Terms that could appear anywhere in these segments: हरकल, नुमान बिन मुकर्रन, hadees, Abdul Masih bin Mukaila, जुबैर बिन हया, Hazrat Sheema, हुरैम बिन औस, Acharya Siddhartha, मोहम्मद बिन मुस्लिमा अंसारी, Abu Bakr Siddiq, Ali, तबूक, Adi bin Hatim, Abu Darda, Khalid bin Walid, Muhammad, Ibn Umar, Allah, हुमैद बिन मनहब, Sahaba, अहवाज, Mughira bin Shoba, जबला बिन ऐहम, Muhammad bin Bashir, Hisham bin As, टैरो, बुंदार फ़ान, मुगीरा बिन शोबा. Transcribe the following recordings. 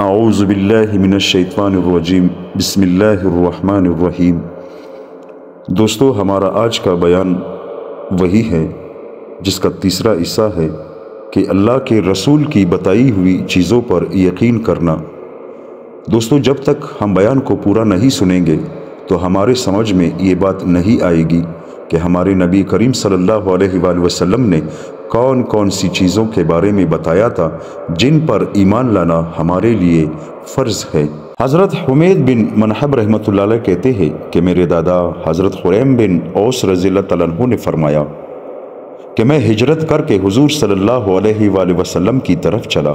आऊज़ु बिल्लाहि मिनश्शैतानिर्रजीम बिस्मिल्लाहिर्रहमानिर्रहीम। दोस्तों, हमारा आज का बयान वही है जिसका तीसरा हिस्सा है कि अल्लाह के रसूल की बताई हुई चीज़ों पर यकीन करना। दोस्तों, जब तक हम बयान को पूरा नहीं सुनेंगे तो हमारे समझ में ये बात नहीं आएगी कि हमारे नबी करीम सल्लल्लाहु अलैहि वसल्लम ने कौन कौन सी चीज़ों के बारे में बताया था जिन पर ईमान लाना हमारे लिए फ़र्ज़ है। हज़रत हुमैद बिन मनहब रहमतुल्लाह अलैह कहते हैं कि मेरे दादा हज़रत हुरैम बिन औस रज़ियल्लाहु तआला अन्हु ने फ़रमाया कि मैं हिजरत करके हुजूर सल्लल्लाहु अलैहि वसल्लम की तरफ चला,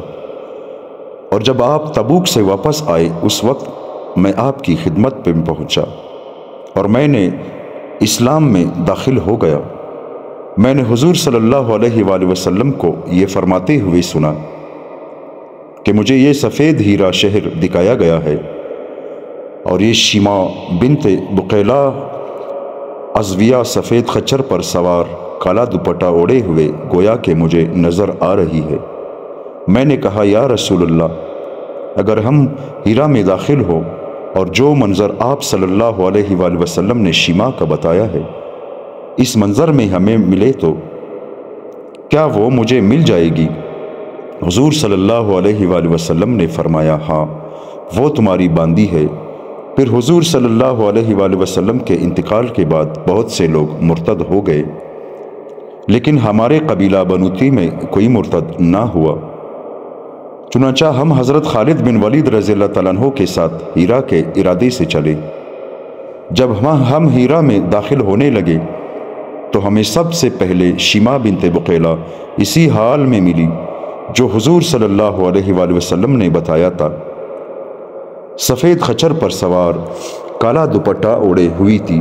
और जब आप तबूक से वापस आए उस वक्त मैं आपकी खिदमत पर पहुँचा और मैंने इस्लाम में दाखिल हो गया। मैंने हुजूर सल्लल्लाहु अलैहि वसल्लम को ये फरमाते हुए सुना कि मुझे ये सफ़ेद हीरा शहर दिखाया गया है और ये शीमा बिनते बुकैला अज़विया सफ़ेद खच्चर पर सवार काला दुपट्टा ओढ़े हुए गोया के मुझे नज़र आ रही है। मैंने कहा, या रसूलल्लाह, अगर हम हीरा में दाखिल हो और जो मंज़र आप सल्लल्लाहु अलैहि वसल्लम ने शीमा का बताया है इस मंज़र में हमें मिले तो क्या वो मुझे मिल जाएगी? हुजूर सल्लल्लाहु अलैहि वसल्लम ने फरमाया, हाँ, वो तुम्हारी बांदी है। फिर हुजूर सल्लल्लाहु अलैहि वसल्लम के इंतकाल के बाद बहुत से लोग मुर्तद हो गए, लेकिन हमारे कबीला बनूती में कोई मुर्तद ना हुआ। चुनांचा हम हज़रत खालिद बिन वलीद रज़ियल्लाहु तआला अन्हु के साथ हीरा के इरादे से चले। जब हम हीरा में दाखिल होने लगे तो हमें सबसे पहले शीमा बिनते बुकैला इसी हाल में मिली जो हुजूर सल्लल्लाहु अलैहि वसल्लम ने बताया था। सफ़ेद खच्चर पर सवार काला दुपट्टा ओढ़े हुई थी।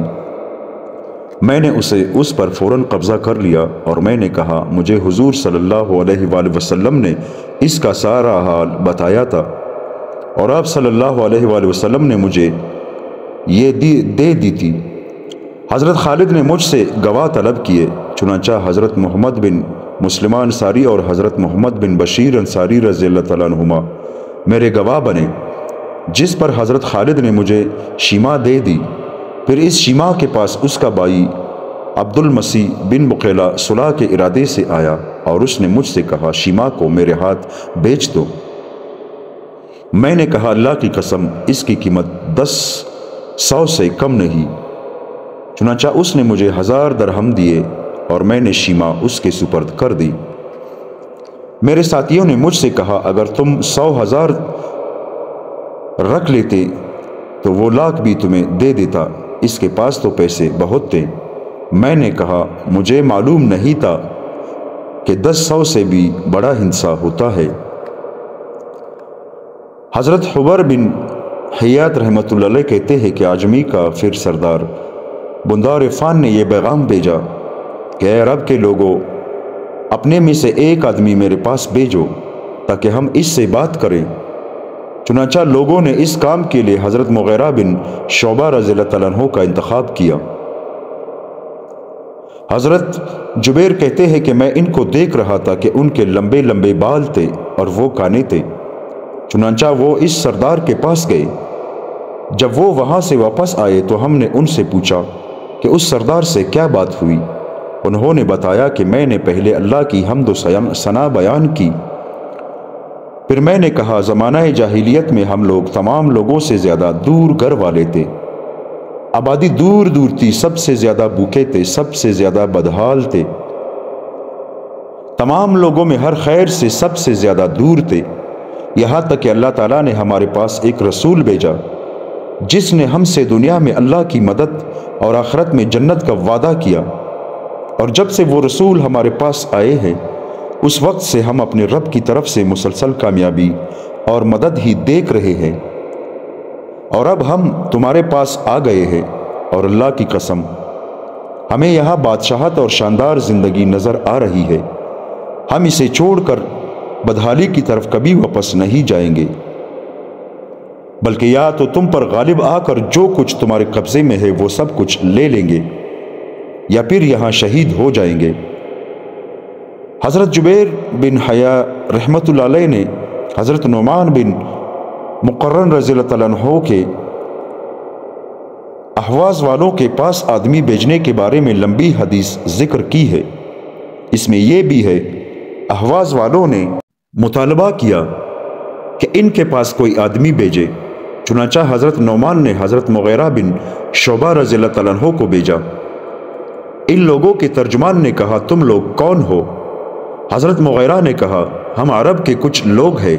मैंने उसे उस पर फ़ौरन कब्ज़ा कर लिया और मैंने कहा, मुझे हुजूर सल्लल्लाहु अलैहि वसल्लम ने इसका सारा हाल बताया था और आप सल्लल्लाहु अलैहि वसल्लम ने मुझे ये दे दी थी। हज़रत खालिद ने मुझसे गवाह तलब किए। चुनांचा हज़रत मोहम्मद बिन मुस्लिमा अंसारी और हज़रत मोहम्मद बिन बशीर अंसारी रज़ियल्लाहु तआला अन्हुमा मेरे गवाह बने, जिस पर हज़रत खालिद ने मुझे शीमा दे दी। फिर इस शीमा के पास उसका भाई अब्दुल मसीह बिन मुकैला सुलह के इरादे से आया और उसने मुझसे कहा, शीमा को मेरे हाथ बेच दो। मैंने कहा, अल्लाह की कसम, इसकी कीमत 1000 से कम नहीं। चुनांचा उसने मुझे 1000 दरहम दिए और मैंने शीमा उसके सुपर्द कर दी। मेरे साथियों ने मुझसे कहा, अगर तुम 100,000 रख लेते तो वो 1,00,000 भी तुम्हें दे देता, इसके पास तो पैसे बहुत थे। मैंने कहा, मुझे मालूम नहीं था कि 10,000 से भी बड़ा हिंसा होता है। हज़रत हुब्र बिन हयात रहमतुल्लाह अलैह कहते हैं कि आजमी का फिर सरदार बुंदार फ़ान ने यह पैगाम भेजा कि अरब के लोगों, अपने में से एक आदमी मेरे पास भेजो ताकि हम इससे बात करें। चुनांचा लोगों ने इस काम के लिए हज़रत मुगीरा बिन शोबा रज़ियल्लाहु तआला अन्हु का इंतखाब किया। हज़रत जुबैर कहते हैं कि मैं इनको देख रहा था कि उनके लंबे लंबे बाल थे और वो काने थे। चुनांचा वो इस सरदार के पास गए। जब वो वहाँ से वापस आए तो हमने उनसे पूछा कि उस सरदार से क्या बात हुई। उन्होंने बताया कि मैंने पहले अल्लाह की हम्दो सना बयान की। फिर मैंने कहा, ज़माना जाहिलियत में हम लोग तमाम लोगों से ज़्यादा दूर घर वाले थे, आबादी दूर दूर थी, सबसे ज़्यादा भूखे थे, सबसे ज़्यादा बदहाल थे, तमाम लोगों में हर खैर से सबसे ज़्यादा दूर थे, यहाँ तक कि अल्लाह ताला ने हमारे पास एक रसूल भेजा जिसने हमसे दुनिया में अल्लाह की मदद और आखिरत में जन्नत का वादा किया। और जब से वो रसूल हमारे पास आए हैं उस वक्त से हम अपने रब की तरफ से मुसलसल कामयाबी और मदद ही देख रहे हैं, और अब हम तुम्हारे पास आ गए हैं और अल्लाह की कसम, हमें यहाँ बादशाहत और शानदार ज़िंदगी नज़र आ रही है। हम इसे छोड़कर बदहाली की तरफ कभी वापस नहीं जाएंगे, बल्कि या तो तुम पर गालिब आकर जो कुछ तुम्हारे कब्ज़े में है वो सब कुछ ले लेंगे या फिर यहाँ शहीद हो जाएंगे। हज़रत जुबैर बिन हया रहमतुल्लाह अलैह ने हज़रत नुमान बिन मुकर्रन रज़ियल्लाहु तआला अन्हो के अहवाज वालों के पास आदमी भेजने के बारे में लंबी हदीस जिक्र की है। इसमें यह भी है, अहवाज वालों ने मुतालबा किया कि इनके पास कोई आदमी भेजे। चुनाचा हज़रत नौमान ने हज़रत मुग़ीरा बिन शोबा रज़ियल्लाहु तआला अन्हो को भेजा। इन लोगों के तर्जुमान ने कहा, तुम लोग कौन हो? हज़रत मुग़ीरा ने कहा, हम अरब के कुछ लोग हैं,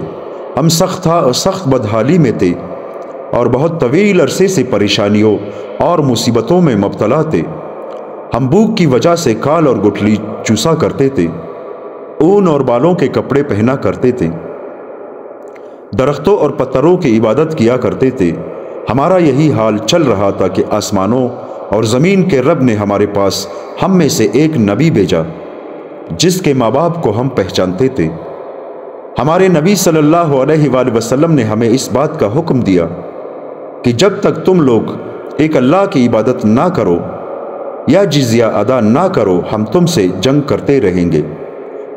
हम सख्त बदहाली में थे और बहुत तवील अरसे से परेशानियों और मुसीबतों में मुब्तला थे। हम भूख की वजह से काल और गुठली चूसा करते थे, ऊन और बालों के कपड़े पहना करते थे, दरख्तों और पत्थरों की इबादत किया करते थे। हमारा यही हाल चल रहा था कि आसमानों और ज़मीन के रब ने हमारे पास हम में से एक नबी भेजा, जिसके माँ बाप को हम पहचानते थे। हमारे नबी सल्लल्लाहु अलैहि वसल्लम ने हमें इस बात का हुक्म दिया कि जब तक तुम लोग एक अल्लाह की इबादत ना करो या जिज़िया अदा ना करो, हम तुमसे जंग करते रहेंगे।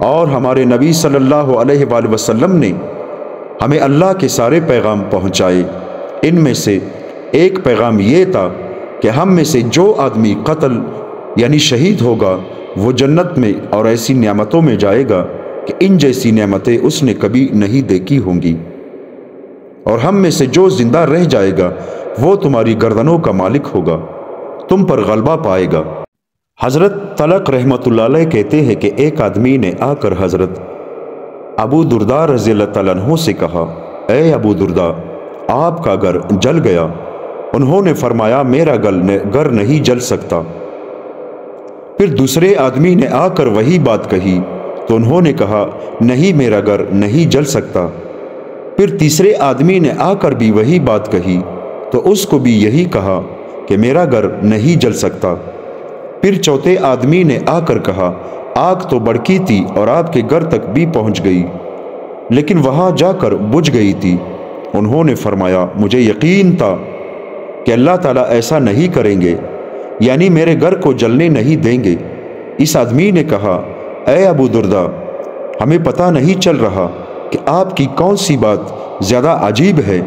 और हमारे नबी सल्लल्लाहु अलैहि वसल्लम ने हमें अल्लाह के सारे पैगाम पहुँचाए। इनमें से एक पैगाम ये था कि हम में से जो आदमी कत्ल यानी शहीद होगा वो जन्नत में और ऐसी नियामतों में जाएगा कि इन जैसी नियामतें उसने कभी नहीं देखी होंगी। और हम में से जो जिंदा रह जाएगा वो तुम्हारी गर्दनों का मालिक होगा, तुम पर गलबा पाएगा। हज़रत तलक रहमतुल्लाह अलैह कहते हैं कि एक आदमी ने आकर हज़रत अबू दुर्दा रज़ियल्लाहु तआला अन्हु से कहा, ए अबू दुर्दा, आपका घर जल गया। उन्होंने फरमाया, मेरा घर नहीं जल सकता। फिर दूसरे आदमी ने आकर वही बात कही तो उन्होंने कहा, नहीं, मेरा घर नहीं जल सकता। फिर तीसरे आदमी ने आकर भी वही बात कही तो उसको भी यही कहा कि मेरा घर नहीं जल सकता। फिर चौथे आदमी ने आकर कहा, आग तो भड़की थी और आपके घर तक भी पहुंच गई, लेकिन वहां जाकर बुझ गई थी। उन्होंने फरमाया, मुझे यकीन था कि अल्लाह ताला ऐसा नहीं करेंगे, यानी मेरे घर को जलने नहीं देंगे। इस आदमी ने कहा, ए अबू दुर्दा, हमें पता नहीं चल रहा कि आपकी कौन सी बात ज़्यादा अजीब है।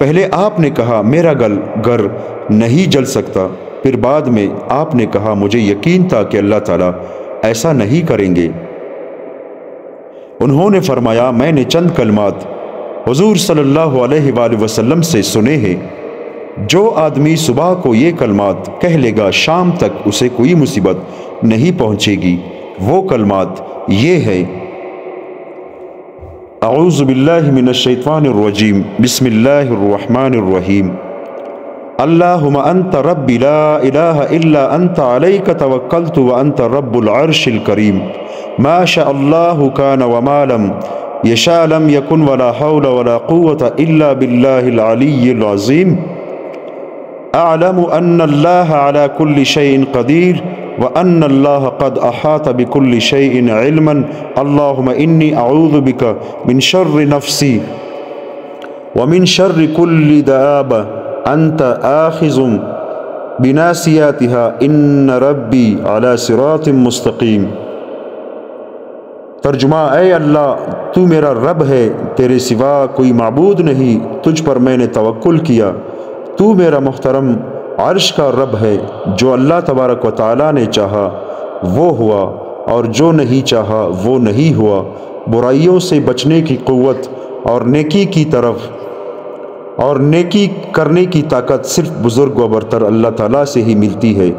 पहले आपने कहा मेरा घर नहीं जल सकता, फिर बाद में आपने कहा मुझे यकीन था कि अल्लाह ताला ऐसा नहीं करेंगे। उन्होंने फरमाया, मैंने चंद कलमात हुजूर सल्लल्लाहु अलैहि वसल्लम से सुने हैं, जो आदमी सुबह को ये कलमात कह लेगा शाम तक उसे कोई मुसीबत नहीं पहुंचेगी। वो कलमात ये है, अऊज़ु बिल्लाहि मिनश शैतानिर रजीम, बिस्मिल्लाहिर रहमानिर रहीम, अल्लाहुम्मा अंत रब्बी ला इलाहा इल्ला अंत अलैका तवक्कलतु व अंत रब्बुल अर्शिल करीम, मा शाअल्लाहु कान व मा लम यशा लम यकुन व ला हौल व ला कुव्वता इल्ला बिल्लाहिल अलिय्यिल अज़ीम, आलमु अन्नल्लाह अला कुल्लि शैइन कदीर व अन्नल्लाह कद अहात बिकुल्लि शैइन इल्मन, अल्लाहुम्मा इन्नी अऊज़ु बिका मिन शर्रि नफ़्सी व मिन शर्रि कुल्लि दाबा अंत आखिज़ुम बिनासियातिहा, इन्न रब्बी अला सिरातिम मुस्तकीम। तर्जुमा, ए अल्लाह, तू मेरा रब है, तेरे सिवा कोई माबूद नहीं, तुझ पर मैंने तवक्कुल किया, तू मेरा मुहतरम अर्श का रब है। जो अल्लाह तबारक व तआला ने चाहा वो हुआ और जो नहीं चाहा वो नहीं हुआ। बुराइयों से बचने की क़ुव्वत और नेकी की तरफ और नेकी करने की ताकत सिर्फ बुज़ुर्ग व बरतर अल्लाह ताला से ही मिलती है।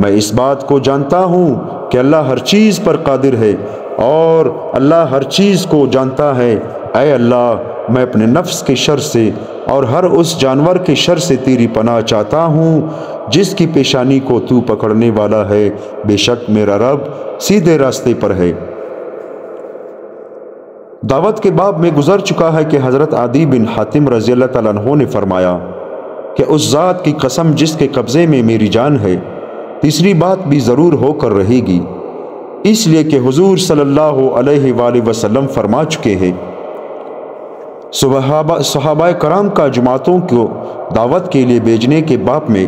मैं इस बात को जानता हूँ कि अल्लाह हर चीज़ पर कादिर है और अल्लाह हर चीज़ को जानता है। ऐ अल्लाह, मैं अपने नफ्स के शर से और हर उस जानवर के शर से तेरी पनाह चाहता हूँ जिसकी पेशानी को तू पकड़ने वाला है। बेशक मेरा रब सीधे रास्ते पर है। दावत के बाब में गुजर चुका है कि हज़रत आदी बिन हातिम रज़ियल्लाहु तआला अन्हु ने फरमाया कि उस ज़ात की कसम जिसके कब्ज़े में मेरी जान है, तीसरी बात भी ज़रूर होकर रहेगी, इसलिए कि हुजूर सल्लल्लाहु अलैहि वसल्लम फरमा चुके हैं। सहाबाए कराम का जमातों को दावत के लिए भेजने के बाप में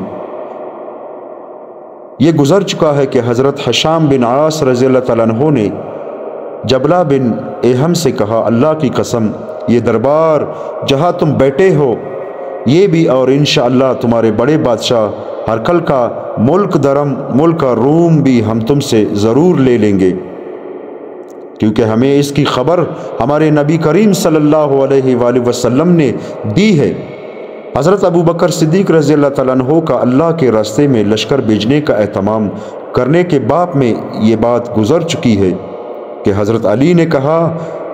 यह गुजर चुका है कि हज़रत हिशाम बिन आस रज़ियल्लाहु तआला अन्हु ने जबला बिन ऐहम से कहा, अल्लाह की कसम, ये दरबार जहाँ तुम बैठे हो ये भी, और इंशाअल्लाह तुम्हारे बड़े बादशाह हरकल का मुल्क दरम, मुल्क का रूम भी हम तुमसे ज़रूर ले लेंगे, क्योंकि हमें इसकी खबर हमारे नबी करीम सल्लल्लाहु अलैहि वसल्लम ने दी है। हज़रत अबू बकर सिद्दीक़ रज़ी अल्लाह तआला अन्हु का अल्लाह के रास्ते में लश्कर भेजने का एहतमाम करने के बाब में ये बात गुजर चुकी है कि हज़रत अली ने कहा,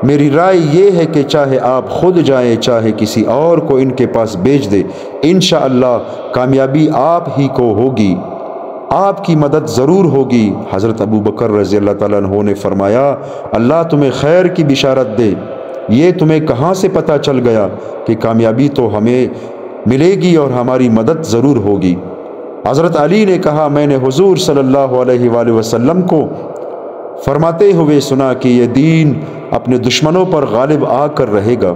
मेरी राय यह है कि चाहे आप खुद जाएं चाहे किसी और को इनके पास भेज दे, इंशाअल्लाह कामयाबी आप ही को होगी, आपकी मदद ज़रूर होगी। हज़रत अबू बकर रज़ी अल्लाह तआला अन्हु ने फरमाया, अल्लाह तुम्हें खैर की बिशारत दे, ये तुम्हें कहाँ से पता चल गया कि कामयाबी तो हमें मिलेगी और हमारी मदद ज़रूर होगी। हज़रत अली ने कहा, मैंने हुजूर सल्लल्लाहु अलैहि वसल्लम को फरमाते हुए सुना कि यह दीन अपने दुश्मनों पर गालिब आकर रहेगा,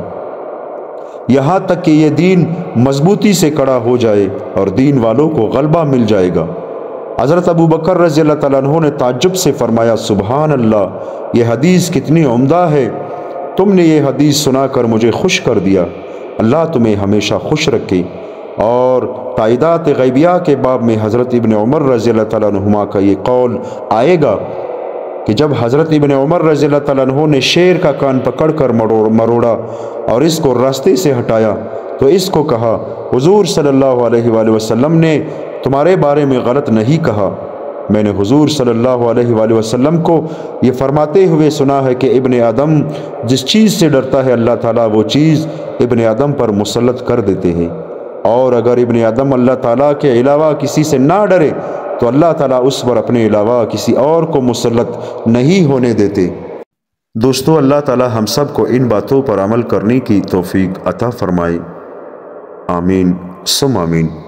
यहाँ तक कि यह दीन मजबूती से कड़ा हो जाए और दीन वालों को गलबा मिल जाएगा। हज़रत अबू बकर रज़ी अल्लाह तआला अन्हु ने ताज्जुब से फरमाया, सुबहान अल्लाह, यह हदीस कितनी उम्दा है, तुमने ये हदीस सुना कर मुझे खुश कर दिया, अल्लाह तुम्हें हमेशा खुश रखे। और ताइदात गैबिया के बाब में हज़रत इब्न उमर रज़ी अल्लाह तआला अन्हुमा का ये कौल आएगा कि जब हज़रत इब्न उमर रज़ी अल्लाह तआला अन्हु ने शेर का कान पकड़ कर मरोड़ा और इसको रास्ते से हटाया तो इसको कहा, हुजूर सल्लल्लाहु अलैहि वसल्लम ने तुम्हारे बारे में गलत नहीं कहा, मैंने हुजूर सल्लल्लाहु अलैहि वसल्लम को ये फरमाते हुए सुना है कि इब्न आदम जिस चीज़ से डरता है अल्लाह ताला वो चीज़ इब्न आदम पर मुसल्लत कर देते हैं, और अगर इब्न आदम अल्लाह ताला के अलावा किसी से ना डरे तो अल्लाह ताला उस पर अपने अलावा किसी और को मुसल्लत नहीं होने देते। दोस्तों, अल्लाह ताला हम सब को इन बातों पर अमल करने की तौफीक अता फरमाए। आमीन सुम आमीन।